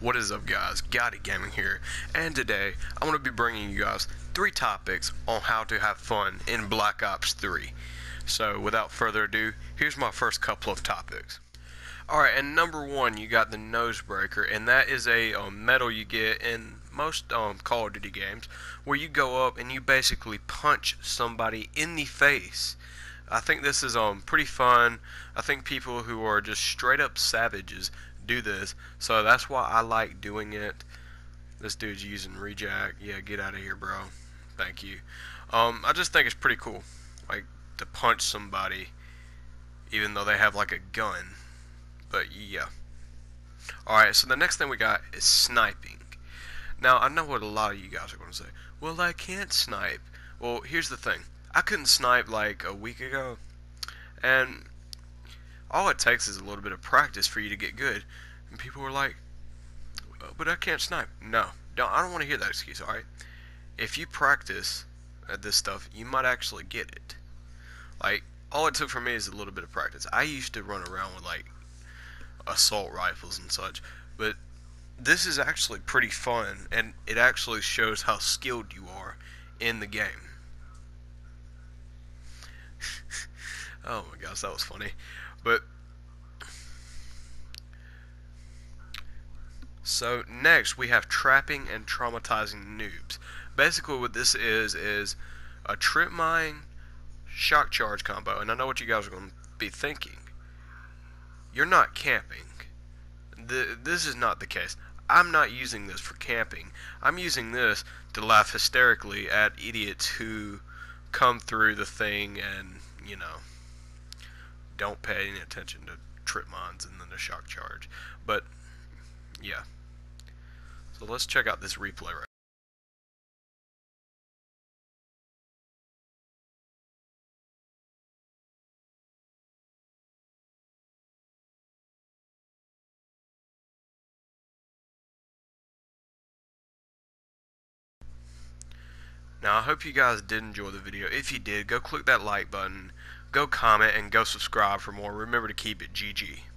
What is up, guys? Gotti Gaming here, and today I'm going to be bringing you guys 3 topics on how to have fun in Black Ops 3. So without further ado, here's my first couple of topics. Alright, and number one, you got the nose breaker, and that is a medal you get in most Call of Duty games where you go up and you basically punch somebody in the face. I think this is pretty fun. I think people who are just straight up savages do this, so that's why I like doing it. This dude's using Rejack. Yeah, get out of here, bro. Thank you. I just think it's pretty cool, like, to punch somebody even though they have like a gun. But yeah. Alright, so the next thing we got is sniping. Now, I know what a lot of you guys are going to say. Well, I can't snipe. Well, here's the thing. I couldn't snipe like a week ago, and all it takes is a little bit of practice for you to get good. And people were like, but I can't snipe. No, I don't want to hear that excuse, alright? If you practice at this stuff, you might actually get it. Like, all it took for me is a little bit of practice. I used to run around with, like, assault rifles and such, but this is actually pretty fun, and it actually shows how skilled you are in the game. Oh my gosh, that was funny. But so next we have trapping and traumatizing noobs. Basically what this is a trip mine shock charge combo, and I know what you guys are going to be thinking. You're not camping. This is not the case. I'm not using this for camping. I'm using this to laugh hysterically at idiots who come through the thing and, you know, don't pay any attention to trip mines and then the shock charge. But yeah, so let's check out this replay right. Now, I hope you guys did enjoy the video. If you did, go click that like button, go comment, and go subscribe for more. Remember to keep it GG.